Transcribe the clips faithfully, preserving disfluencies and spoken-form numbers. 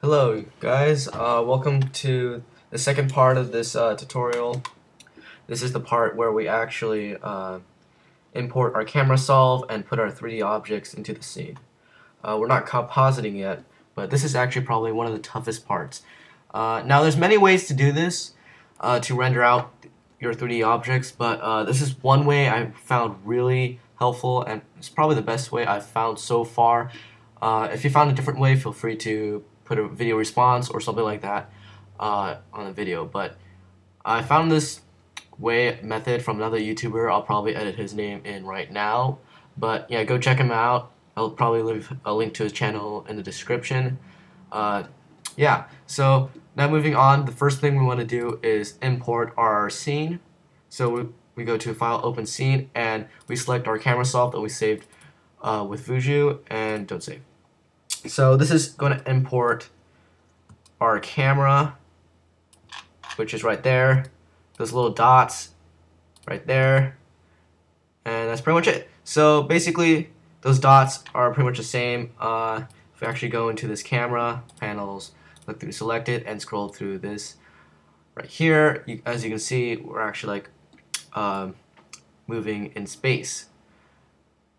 Hello guys, uh, welcome to the second part of this uh, tutorial. This is the part where we actually uh, import our camera solve and put our three D objects into the scene. Uh, we're not compositing yet, but this is actually probably one of the toughest parts. Uh, now there's many ways to do this, uh, to render out your three D objects, but uh, this is one way I found really helpful, and it's probably the best way I've found so far. Uh, if you found a different way, feel free to put a video response or something like that uh, on the video, but I found this way method from another YouTuber. I'll probably edit his name in right now, but yeah, go check him out. I'll probably leave a link to his channel in the description. Uh, yeah, so now moving on, the first thing we want to do is import our scene. So we, we go to File, Open Scene, and we select our camera solve that we saved uh, with Boujou, and don't save. So this is going to import our camera, which is right there, those little dots right there, and that's pretty much it. So basically those dots are pretty much the same. Uh, if we actually go into this camera, panels, look through, select it, and scroll through this right here, you, as you can see, we're actually like um, moving in space.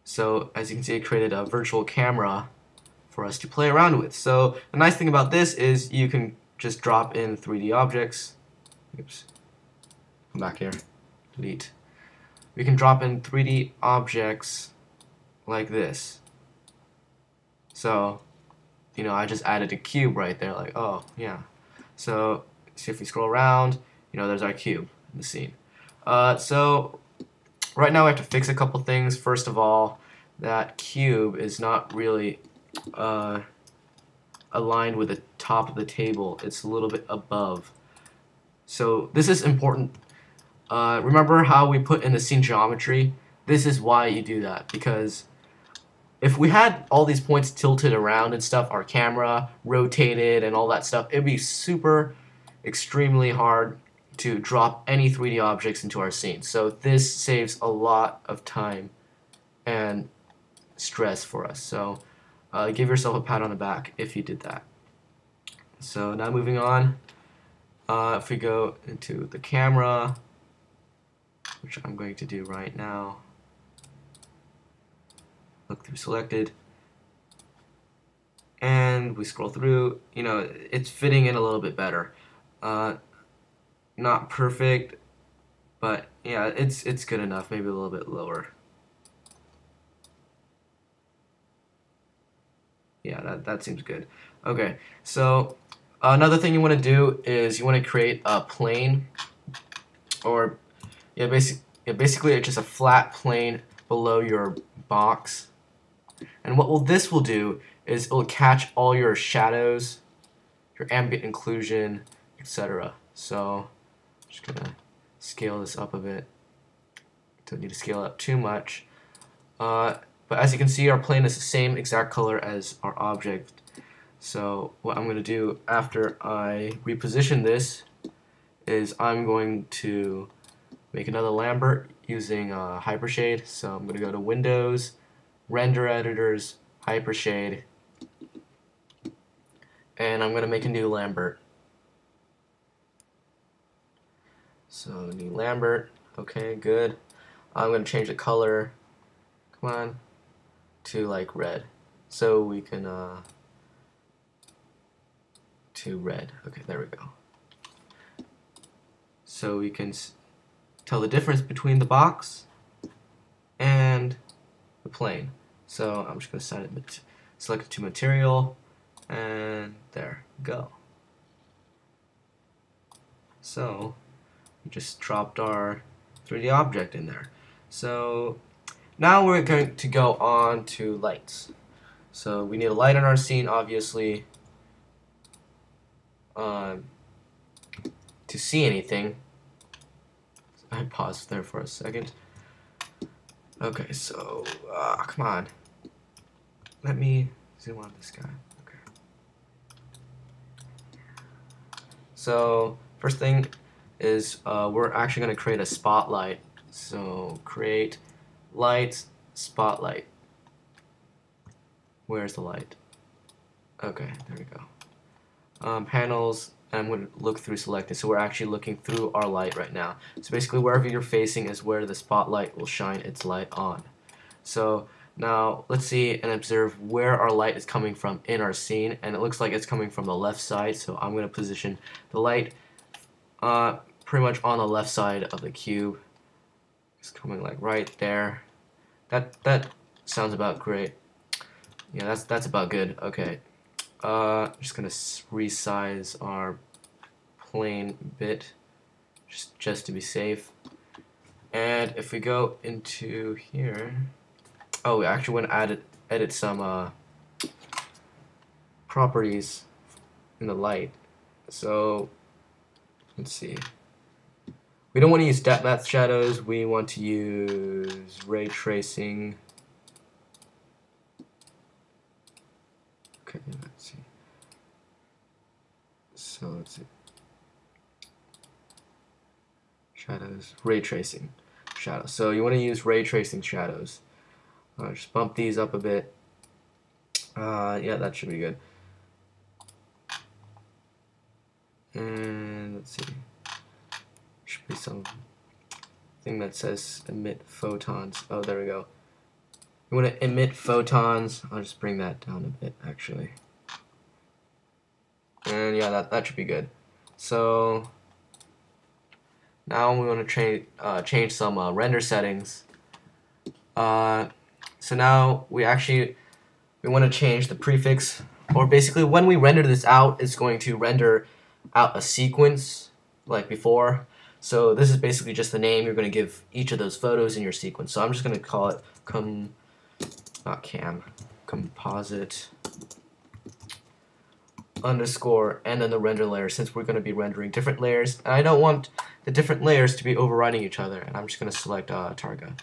So as you can see, it created a virtual camera for us to play around with. So the nice thing about this is you can just drop in three D objects. Oops, come back here, delete. We can drop in three D objects like this. So, you know, I just added a cube right there, like, oh yeah. So see, if we scroll around, you know, there's our cube in the scene. Uh, so right now we have to fix a couple things. First of all, that cube is not really Uh, aligned with the top of the table. It's a little bit above. So this is important. Uh, remember how we put in the scene geometry? This is why you do that, because if we had all these points tilted around and stuff, our camera rotated and all that stuff, it'd be super extremely hard to drop any three D objects into our scene. So this saves a lot of time and stress for us. So Uh, give yourself a pat on the back if you did that. So now moving on, uh, if we go into the camera, which I'm going to do right now, look through, selected, and we scroll through, you know, it's fitting in a little bit better. Uh, not perfect, but yeah, it's it's good enough, maybe a little bit lower. Yeah, that, that seems good. Okay, so another thing you want to do is you want to create a plane, or yeah, basic, yeah, basically it's just a flat plane below your box. And what will this will do is it will catch all your shadows, your ambient occlusion, et cetera. So I'm just gonna scale this up a bit. Don't need to scale it up too much. Uh, But as you can see, our plane is the same exact color as our object. So what I'm going to do after I reposition this is I'm going to make another Lambert using uh, Hypershade. So I'm going to go to Windows, Render Editors, Hypershade, and I'm going to make a new Lambert. So new Lambert, okay, good. I'm going to change the color, come on, to like red, so we can uh, to red. Okay, there we go. So we can s tell the difference between the box and the plane. So I'm just going to set it, select it to material, and there, go. So we just dropped our three D object in there. So now we're going to go on to lights. So we need a light on our scene, obviously, um, to see anything. I paused there for a second. Okay, so uh, come on. Let me zoom on this guy. Okay. So first thing is uh, we're actually going to create a spotlight. So create lights, spotlight. Where's the light? Okay, there we go. um, panels, and I'm going to look through selected. So we're actually looking through our light right now. So basically wherever you're facing is where the spotlight will shine its light on. So now let's see and observe where our light is coming from in our scene, and it looks like it's coming from the left side, so I'm going to position the light uh, pretty much on the left side of the cube. It's coming like right there. That that sounds about great. Yeah, that's that's about good. Okay, uh, I'm just gonna resize our plane bit just just to be safe. And if we go into here, oh, we actually want to add edit some uh, properties in the light. So let's see. We don't want to use depth math shadows, we want to use ray tracing. Okay, let's see. So let's see. Shadows, ray tracing shadows. So you want to use ray tracing shadows. Uh, just bump these up a bit. Uh, yeah, that should be good. And let's see. Should be some thing that says emit photons. Oh, there we go. You want to emit photons. I'll just bring that down a bit, actually. And yeah, that, that should be good. So now we want to change uh, change some uh, render settings. Uh, so now we actually we want to change the prefix, or basically when we render this out, it's going to render out a sequence like before. So this is basically just the name you're going to give each of those photos in your sequence. So I'm just going to call it com, not cam, composite underscore, and then the render layer, since we're going to be rendering different layers. And I don't want the different layers to be overriding each other. And I'm just going to select uh, Targa.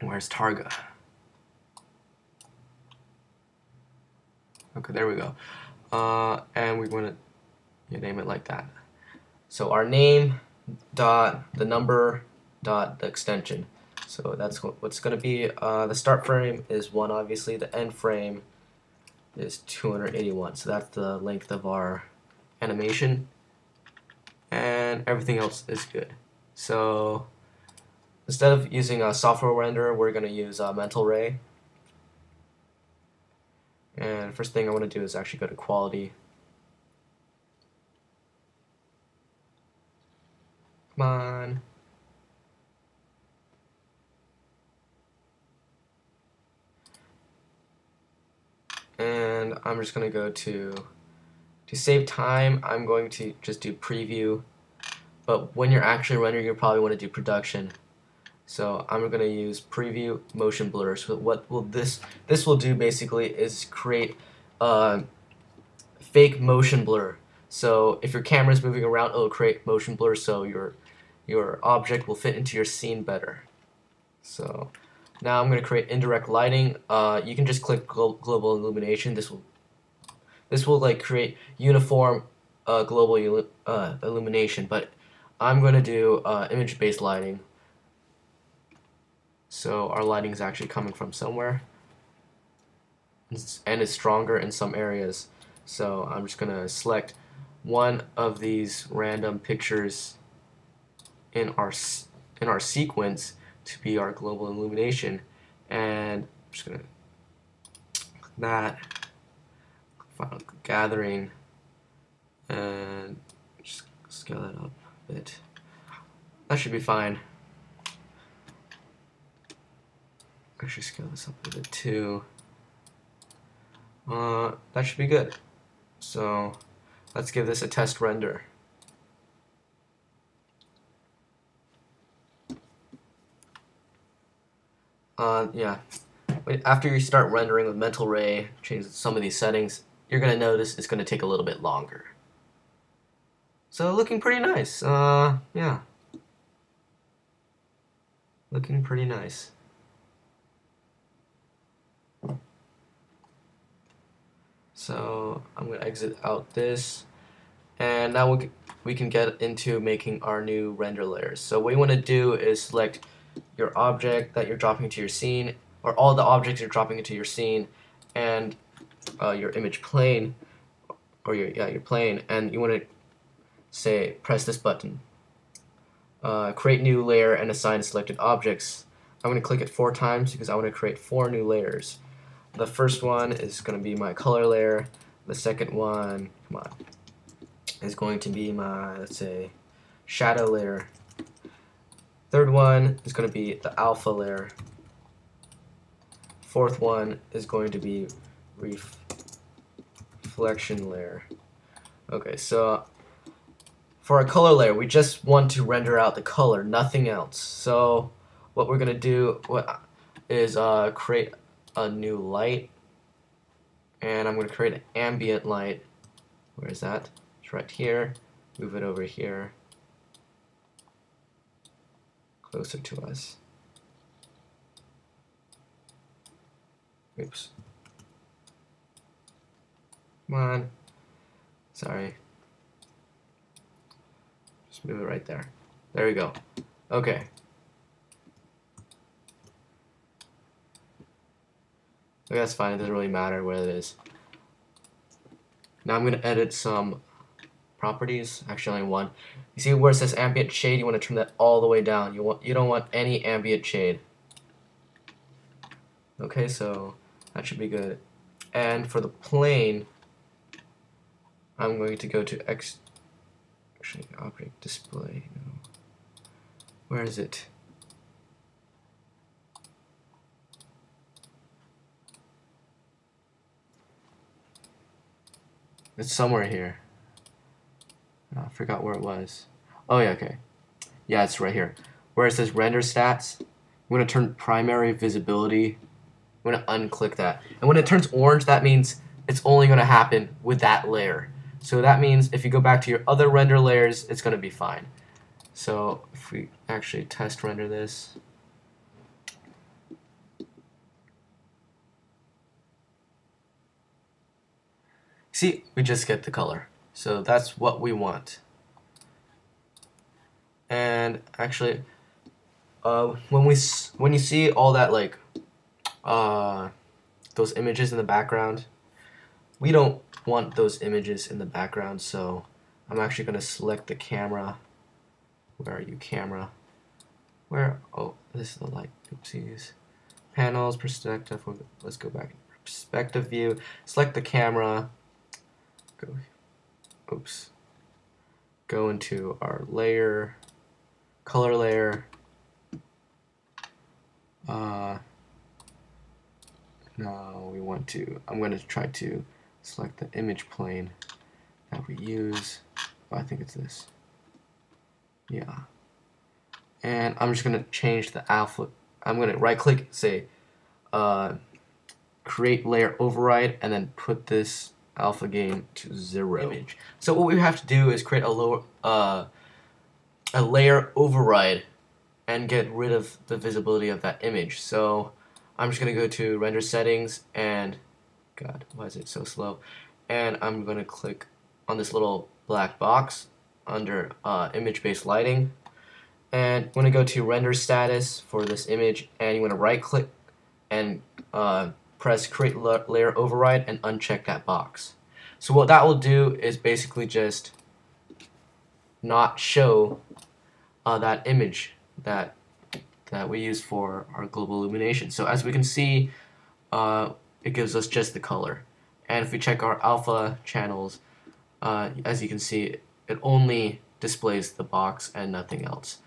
Where's Targa? Okay, there we go. Uh, and we're going to name it like that. So our name dot the number dot the extension. So that's what's going to be. Uh, the start frame is one, obviously. The end frame is two hundred eighty-one. So that's the length of our animation, and everything else is good. So instead of using a software renderer, we're going to use a Mental Ray. And first thing I want to do is actually go to quality. Come on. And I'm just going to go to, to save time, I'm going to just do preview. But when you're actually rendering, you probably want to do production. So I'm going to use preview motion blur. So what will this, this will do basically is create a fake motion blur. So if your camera is moving around, it will create motion blur, so your your object will fit into your scene better. So now I'm going to create indirect lighting. Uh, you can just click glo global illumination. This will this will like create uniform uh, global uh, illumination. But I'm going to do uh, image-based lighting. So our lighting is actually coming from somewhere, and it's stronger in some areas. So I'm just going to select one of these random pictures in our in our sequence to be our global illumination, and I'm just gonna click that final gathering and just scale that up a bit. That should be fine. Actually, scale this up a bit too. Uh, that should be good. So let's give this a test render. Uh, yeah, after you start rendering with Mental Ray, change some of these settings, you're going to notice it's going to take a little bit longer. So looking pretty nice. Uh, yeah. Looking pretty nice. So I'm going to exit out this, and now we'll, we can get into making our new render layers. So what you want to do is select your object that you're dropping into your scene, or all the objects you're dropping into your scene, and uh, your image plane, or your yeah your plane, and you want to say press this button. Uh, create new layer and assign selected objects. I'm going to click it four times because I want to create four new layers. The first one is going to be my color layer. The second one, come on, is going to be my, let's say, shadow layer. Third one is going to be the alpha layer. Fourth one is going to be ref reflection layer. Okay, so for our color layer, we just want to render out the color, nothing else. So what we're going to do is uh, create a new light. And I'm going to create an ambient light. Where is that? It's right here. Move it over here, closer to us. Oops. Come on. Sorry. Just move it right there. There we go. Okay. Okay, that's fine. It doesn't really matter where it is. Now I'm going to edit some properties. Actually, only one. You see where it says ambient shade? You want to turn that all the way down. You want you don't want any ambient shade. Okay, so that should be good. And for the plane, I'm going to go to X. Actually, object display. No. Where is it? It's somewhere here. Oh, I forgot where it was. Oh yeah, okay. Yeah, it's right here. Where it says render stats, I'm going to turn primary visibility. I'm going to unclick that. And when it turns orange, that means it's only going to happen with that layer. So that means if you go back to your other render layers, it's going to be fine. So if we actually test render this. See, we just get the color. So that's what we want. And actually, uh, when we s when you see all that, like, uh, those images in the background, we don't want those images in the background. So I'm actually going to select the camera. Where are you, camera? Where? Oh, this is the light. Oopsies. Panels, perspective. Let's go back. Perspective view. Select the camera. Go. Oops. Go into our layer, color layer. Uh, no, we want to. I'm going to try to select the image plane that we use. Oh, I think it's this. Yeah. And I'm just going to change the alpha. I'm going to right click, say, uh, create layer override, and then put this alpha gain to zero. Image. So what we have to do is create a lower, uh, a layer override and get rid of the visibility of that image. So I'm just going to go to render settings and, God, why is it so slow? And I'm going to click on this little black box under uh, image-based lighting. And I'm going to go to render status for this image, and you want to right click and uh, press create layer override and uncheck that box. So what that will do is basically just not show uh, that image that that we use for our global illumination. So as we can see, uh, it gives us just the color. And if we check our alpha channels, uh, as you can see, it only displays the box and nothing else.